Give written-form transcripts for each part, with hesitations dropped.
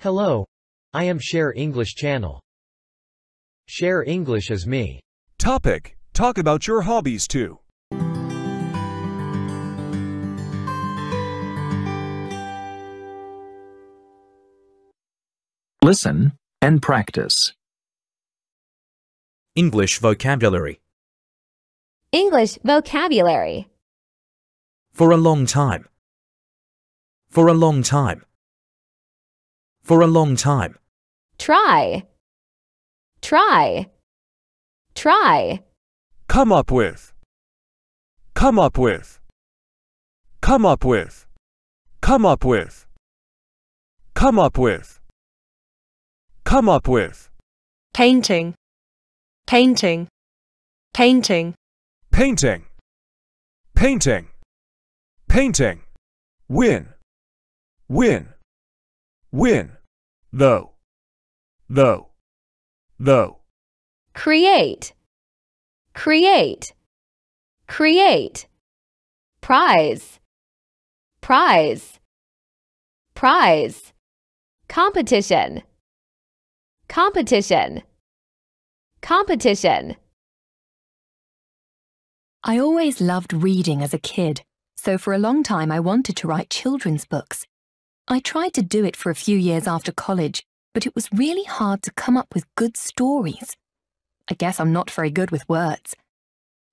Hello. I am Share English channel. Share English is me. Topic: Talk about your hobbies too. Listen and practice. English vocabulary. English vocabulary. For a long time. For a long time. For a long time. Try. Try. Try. Come up with. Come up with. Come up with. Come up with. Come up with. Come up with. Painting. Painting. Painting. Painting. Painting. Painting. Win. Win. Win. Though. Though. Though. Create. Create. Create. Prize. Prize. Prize. Competition. Competition. Competition. I always loved reading as a kid, so for a long time I wanted to write children's books. I tried to do it for a few years after college, but it was really hard to come up with good stories. I guess I'm not very good with words.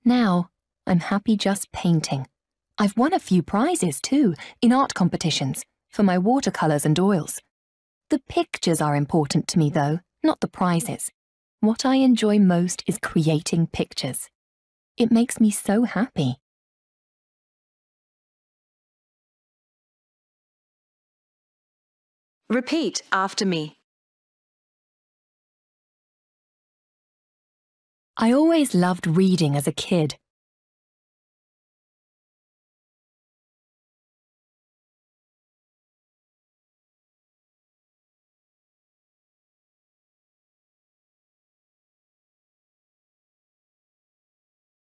Now, I'm happy just painting. I've won a few prizes too, in art competitions, for my watercolors and oils. The pictures are important to me though, not the prizes. What I enjoy most is creating pictures. It makes me so happy. Repeat after me. I always loved reading as a kid.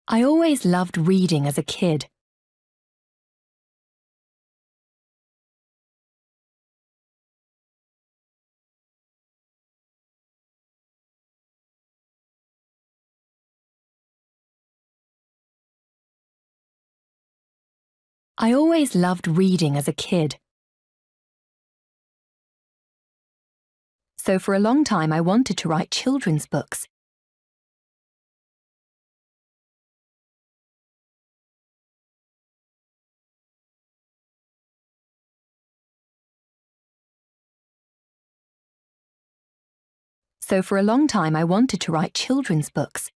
I always loved reading as a kid. I always loved reading as a kid. So for a long time I wanted to write children's books. So for a long time I wanted to write children's books.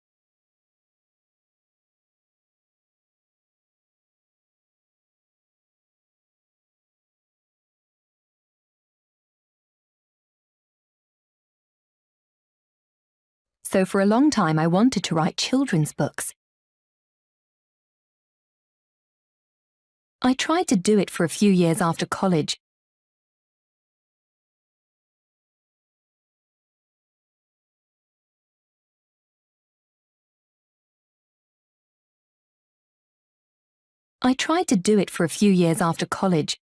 So for a long time I wanted to write children's books. I tried to do it for a few years after college. I tried to do it for a few years after college.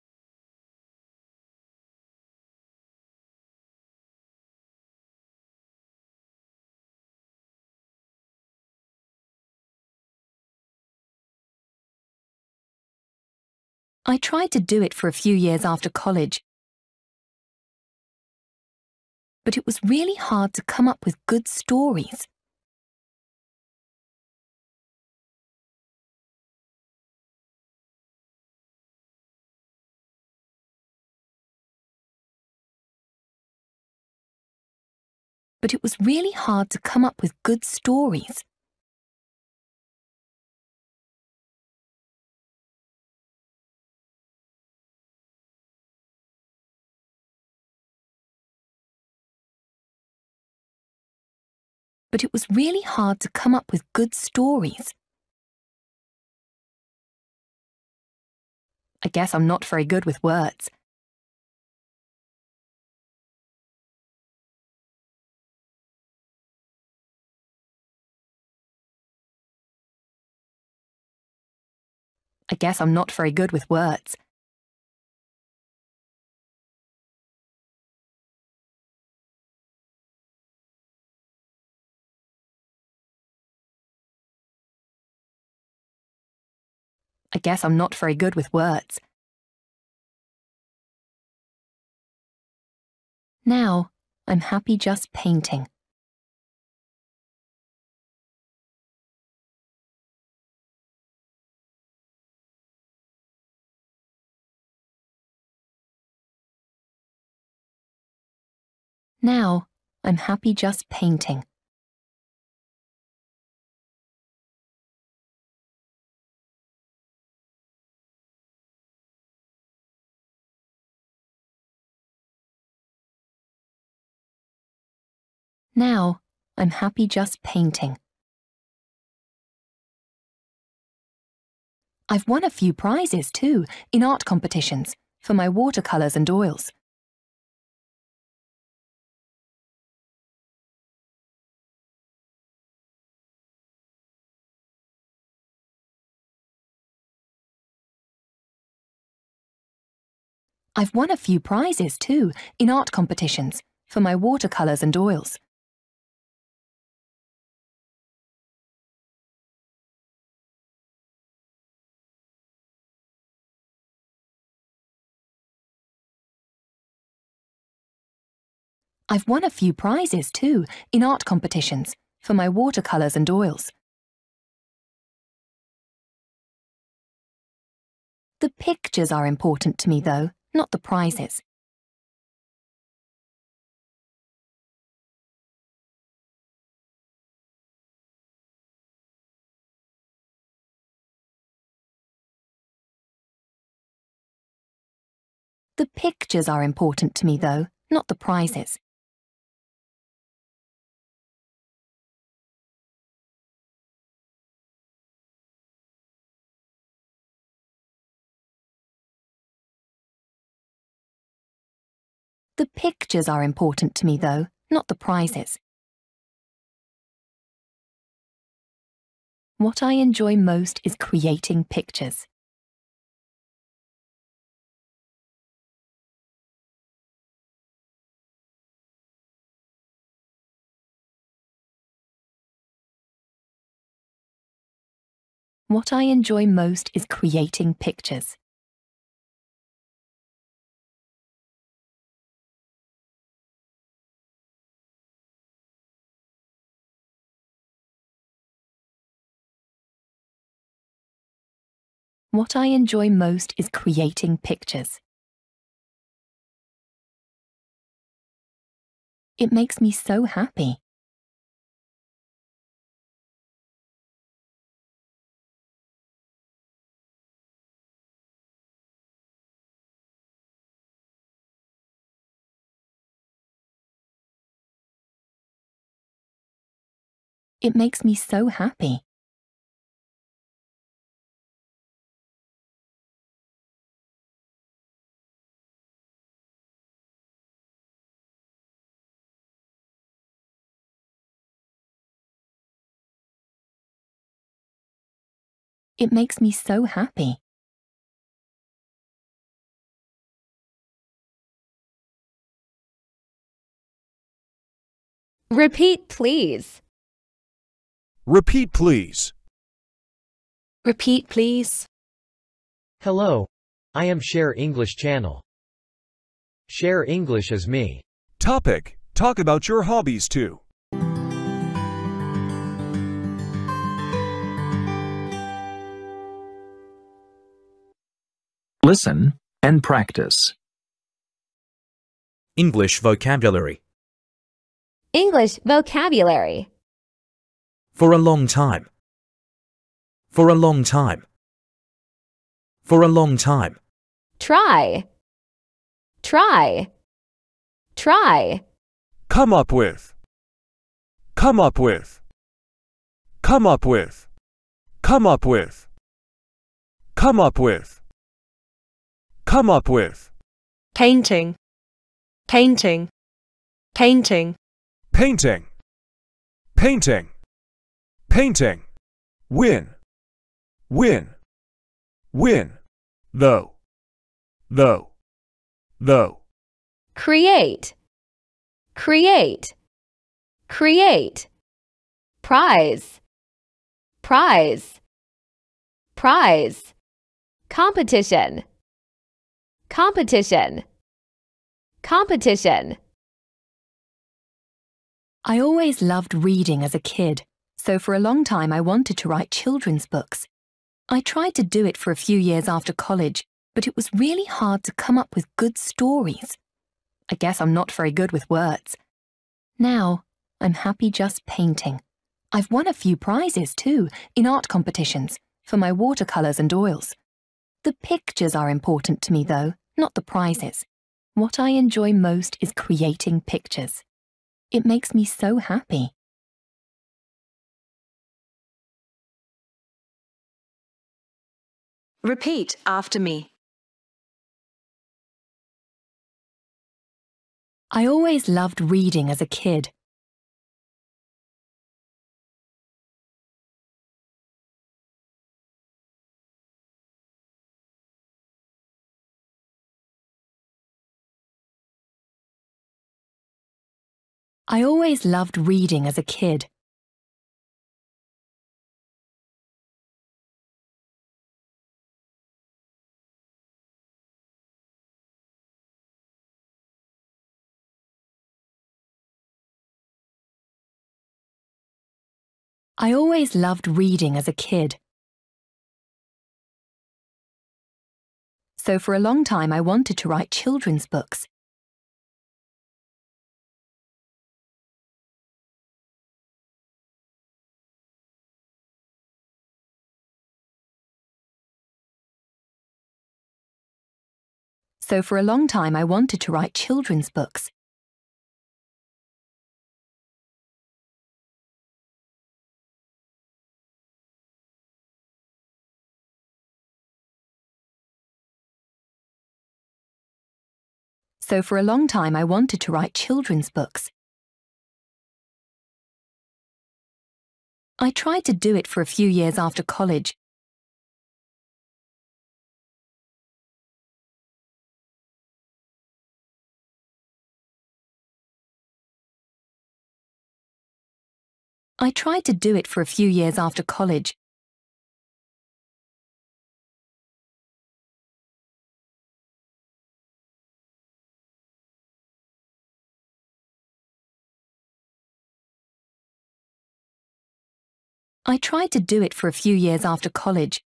I tried to do it for a few years after college. But it was really hard to come up with good stories. But it was really hard to come up with good stories. But it was really hard to come up with good stories. I guess I'm not very good with words. I guess I'm not very good with words. I guess I'm not very good with words. Now, I'm happy just painting. Now, I'm happy just painting. Now, I'm happy just painting. I've won a few prizes too, in art competitions, for my watercolors and oils. I've won a few prizes too, in art competitions, for my watercolors and oils. I've won a few prizes too, in art competitions, for my watercolors and oils. The pictures are important to me though, not the prizes. The pictures are important to me though, not the prizes. The pictures are important to me though, not the prizes. What I enjoy most is creating pictures. What I enjoy most is creating pictures. What I enjoy most is creating pictures. It makes me so happy. It makes me so happy. It makes me so happy. Repeat, please. Repeat, please. Repeat, please. Hello. I am Share English channel. Share English is me. Topic: Talk about your hobbies too. Listen and practice. English vocabulary. English vocabulary. For a long time. For a long time. For a long time. Try. Try. Try. Come up with. Come up with. Come up with. Come up with. Come up with. Come up with. Painting. Painting. Painting. Painting. Painting. Painting. Win. Win. Win. Though. Though. Though. Create. Create. Create. Prize. Prize. Prize. Competition. Competition. Competition. I always loved reading as a kid, so for a long time I wanted to write children's books. I tried to do it for a few years after college, but it was really hard to come up with good stories. I guess I'm not very good with words. Now, I'm happy just painting. I've won a few prizes too, in art competitions, for my watercolours and oils. The pictures are important to me though, not the prizes. What I enjoy most is creating pictures. It makes me so happy. Repeat after me. I always loved reading as a kid. I always loved reading as a kid. I always loved reading as a kid. So for a long time I wanted to write children's books. So for a long time I wanted to write children's books. So for a long time I wanted to write children's books. I tried to do it for a few years after college. I tried to do it for a few years after college. I tried to do it for a few years after college.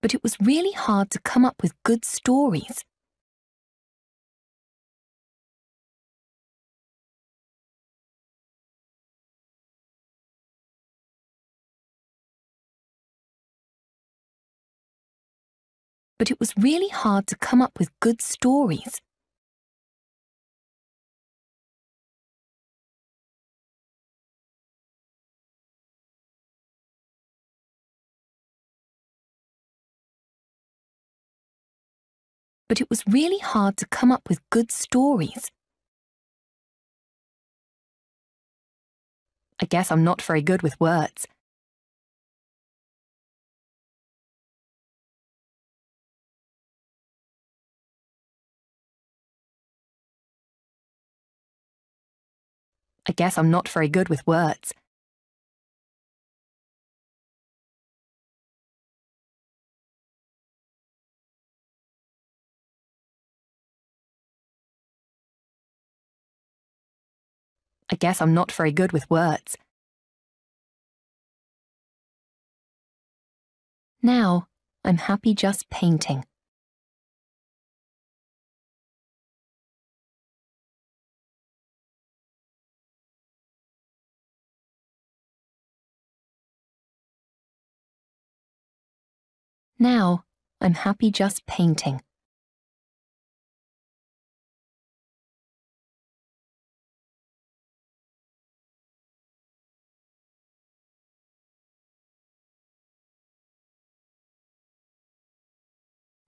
But it was really hard to come up with good stories. But it was really hard to come up with good stories. But it was really hard to come up with good stories. I guess I'm not very good with words. I guess I'm not very good with words. I guess I'm not very good with words. Now, I'm happy just painting. Now, I'm happy just painting.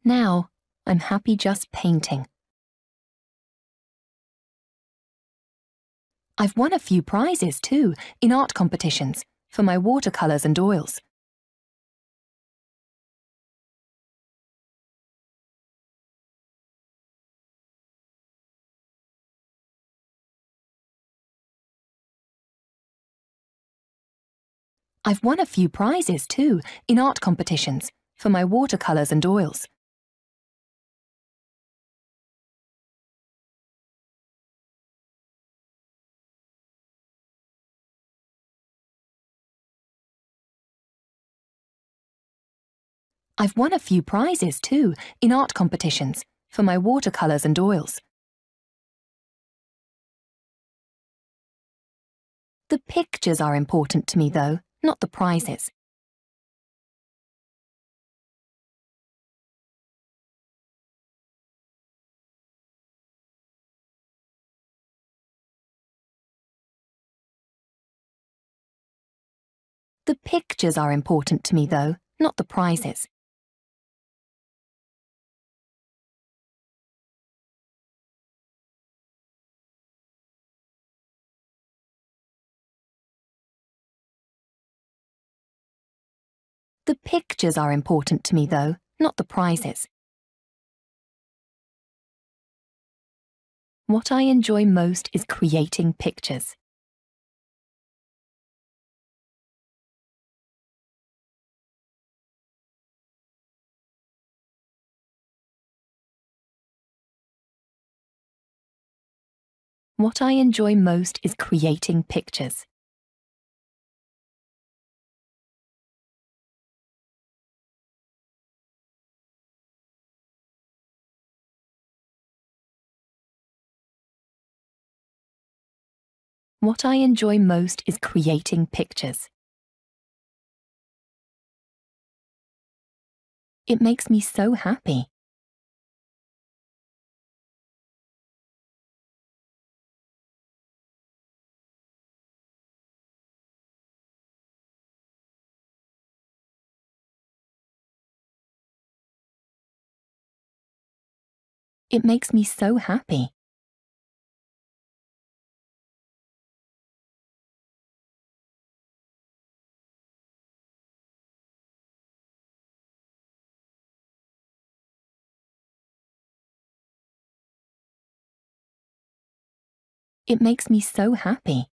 Now, I'm happy just painting. I've won a few prizes too, in art competitions, for my watercolours and oils. I've won a few prizes too, in art competitions, for my watercolors and oils. I've won a few prizes too, in art competitions, for my watercolors and oils. The pictures are important to me though, not the prizes. The pictures are important to me though, not the prizes. The pictures are important to me though, not the prizes. What I enjoy most is creating pictures. What I enjoy most is creating pictures. What I enjoy most is creating pictures. It makes me so happy. It makes me so happy. It makes me so happy.